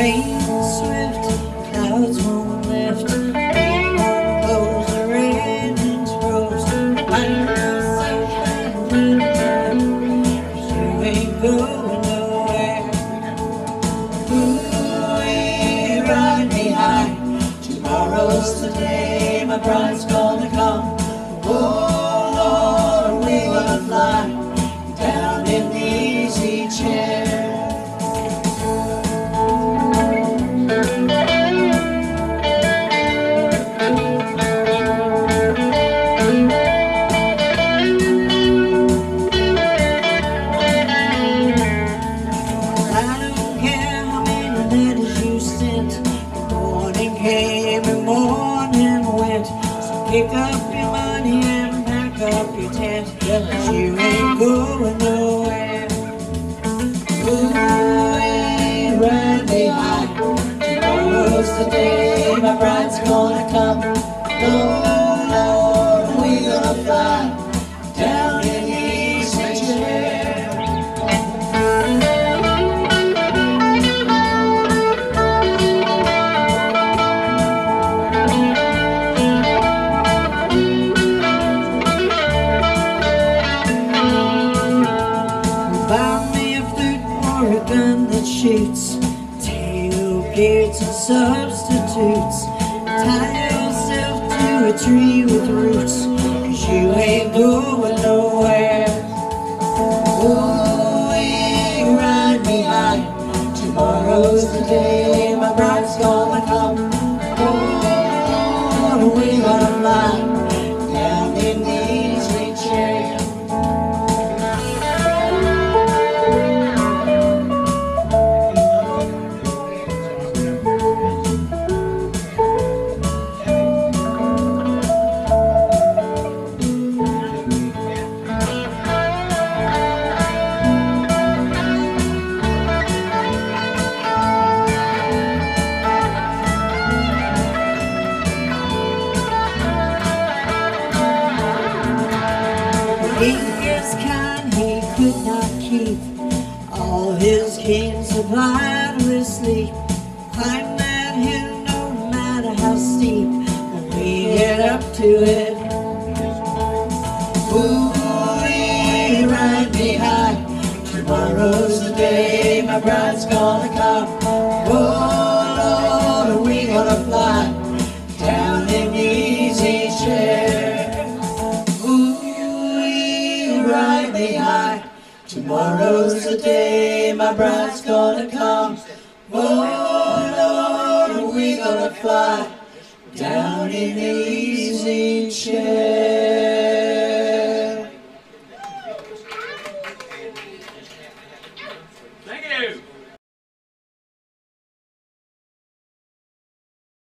rain, swift clouds won't lift. Blows the rain and throws the wind. You ain't going nowhere. Ooh, right behind. Tomorrow's the day my bride's gonna come. Oh Lord, we will fly down in the easy chair. Every morning went, so pick up your money and pack up your tent, 'cause you ain't going nowhere. Ooh, ain't right behind. Tomorrow's the day my bride's gonna come. Oh Lord, we gonna fly down in the easy chair. That shoots, tailgates and substitutes. Tie yourself to a tree with roots, 'cause you ain't going nowhere. Oh, ain't right behind. Tomorrow's the day my bride's gonna come. Oh, Lord, we gonna fly down in the easy chair. He is kind, he could not keep all his kin supplied with sleep. Climb that hill no matter how steep, when we get up to it. Ooh, we right behind. Tomorrow's the day my bride's gonna come. Oh Lord, are we gonna fly down in the easy chair? Right behind. Tomorrow's the day my bride's gonna come. Oh Lord, are we gonna fly down in the easy chair?